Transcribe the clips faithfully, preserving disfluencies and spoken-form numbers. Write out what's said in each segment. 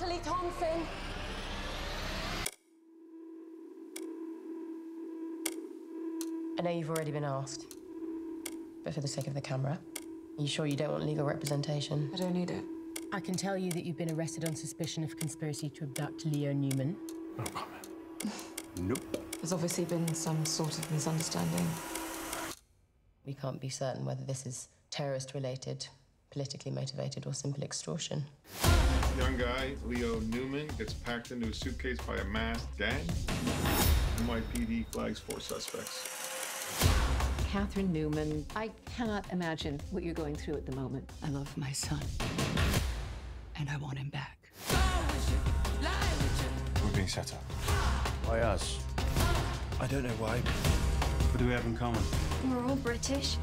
Natalie Thompson. I know you've already been asked, but for the sake of the camera, are you sure you don't want legal representation? I don't need it. I can tell you that you've been arrested on suspicion of conspiracy to abduct Leo Newman. No comment. Nope. There's obviously been some sort of misunderstanding. We can't be certain whether this is terrorist-related, politically motivated, or simple extortion. Young guy, Leo Newman, gets packed into a suitcase by a masked gang. N Y P D flags four suspects. Catherine Newman, I cannot imagine what you're going through at the moment. I love my son, and I want him back. We're being set up. By us. I don't know why. What do we have in common? We're all British,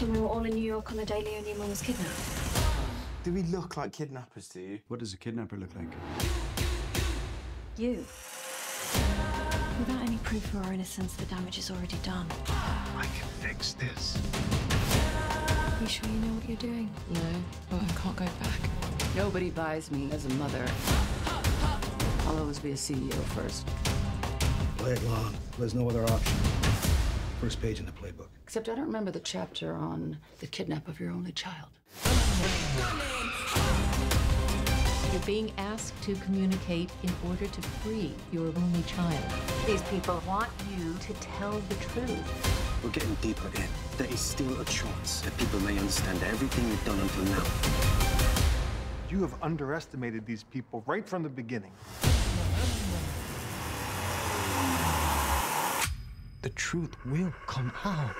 and we were all in New York on the day Leo Newman was kidnapped. Do we look like kidnappers to you? What does a kidnapper look like? You. Without any proof of our innocence, the damage is already done. I can fix this. You sure you know what you're doing? No, but I can't go back. Nobody buys me as a mother. I'll always be a C E O first. Play it long. There's no other option. First page in the playbook. Except I don't remember the chapter on the kidnap of your only child. You're being asked to communicate in order to free your only child. These people want you to tell the truth. We're getting deeper in. There is still a chance that people may understand everything we've done until now. You have underestimated these people right from the beginning. The truth will come out.